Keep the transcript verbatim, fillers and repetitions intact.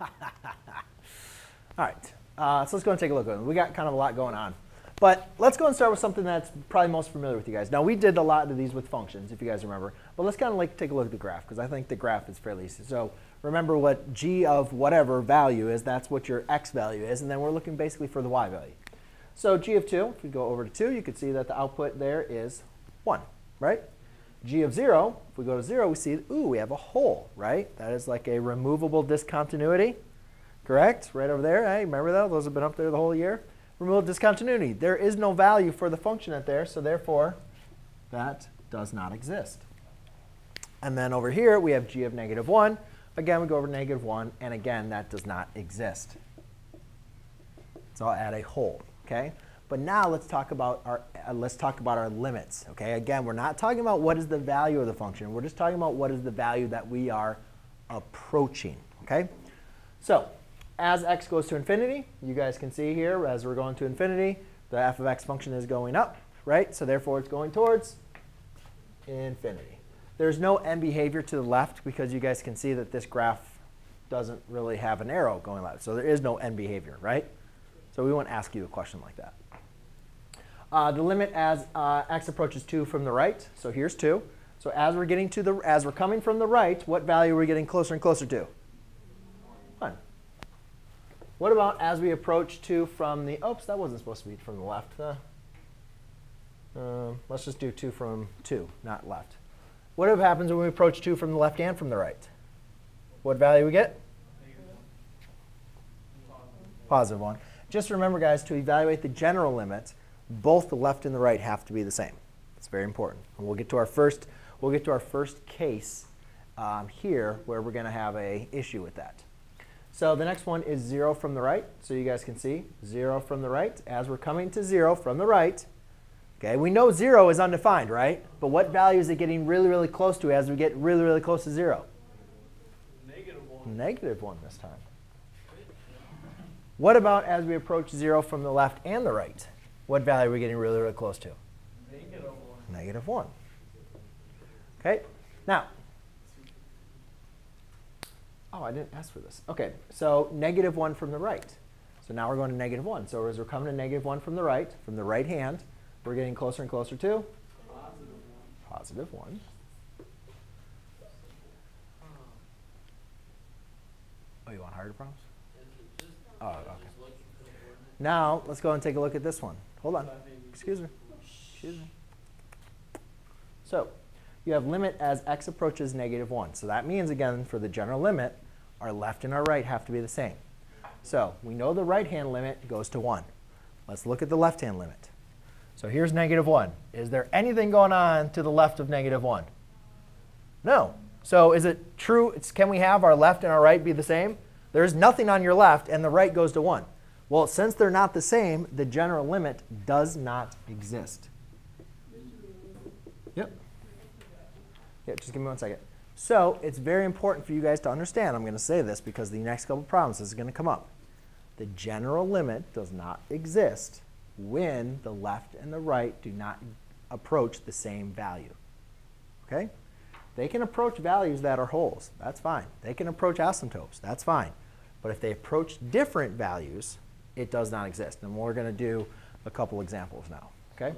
All right, uh, so let's go and take a look at it. We got kind of a lot going on. But let's go and start with something that's probably most familiar with you guys. Now, we did a lot of these with functions, if you guys remember. But let's kind of like take a look at the graph, because I think the graph is fairly easy. So remember what g of whatever value is. That's what your x value is. And then we're looking basically for the y value. So g of two, if we go over to two, you can see that the output there is one, right? G of zero, if we go to zero, we see, ooh, we have a hole, right? That is like a removable discontinuity, correct? Right over there. Hey, remember that? Those have been up there the whole year. Remove discontinuity. There is no value for the function out there, so therefore, that does not exist. And then over here, we have g of negative one. Again, we go over to negative one, and again, that does not exist. So I'll add a hole, okay? But now let's talk about our uh, let's talk about our limits, okay? Again, we're not talking about what is the value of the function. We're just talking about what is the value that we are approaching, okay? So as x goes to infinity, you guys can see here, as we're going to infinity, the f of x function is going up, right? So therefore, it's going towards infinity. There's no end behavior to the left, because you guys can see that this graph doesn't really have an arrow going left. So there is no end behavior, right? So we won't ask you a question like that. Uh, the limit as uh, x approaches two from the right. So here's two. So as we're getting to the as we're coming from the right, what value are we getting closer and closer to? one. What about as we approach two from the, oops, that wasn't supposed to be from the left. Uh, uh, let's just do two from two, not left. What happens when we approach two from the left and from the right? What value we get? Positive one. Just remember, guys, to evaluate the general limit, both the left and the right have to be the same. It's very important. And we'll get to our first, we'll get to our first case um, here where we're going to have an issue with that. So the next one is zero from the right. So you guys can see zero from the right. As we're coming to zero from the right, okay, we know zero is undefined, right? But what value is it getting really, really close to as we get really, really close to zero? Negative one. Negative one this time. What about as we approach zero from the left and the right? What value are we getting really, really close to? Negative one. Negative one. OK, now, oh, I didn't ask for this. OK, so negative one from the right. So now we're going to negative one. So as we're coming to negative one from the right, from the right hand, we're getting closer and closer to? Positive one. Positive one. Oh, you want harder problems? Oh, OK. Now, let's go and take a look at this one. Hold on. Excuse me. Excuse me. So you have limit as x approaches negative one. So that means, again, for the general limit, our left and our right have to be the same. So we know the right-hand limit goes to one. Let's look at the left-hand limit. So here's negative one. Is there anything going on to the left of negative one? No. So is it true? It's, can we have our left and our right be the same? There is nothing on your left, and the right goes to one. Well, since they're not the same, the general limit does not exist. Yep. Yeah, just give me one second. So it's very important for you guys to understand. I'm going to say this because the next couple of problems this is going to come up. The general limit does not exist when the left and the right do not approach the same value. Okay? They can approach values that are wholes. That's fine. They can approach asymptotes. That's fine. But if they approach different values, it does not exist. And we're going to do a couple examples now, OK?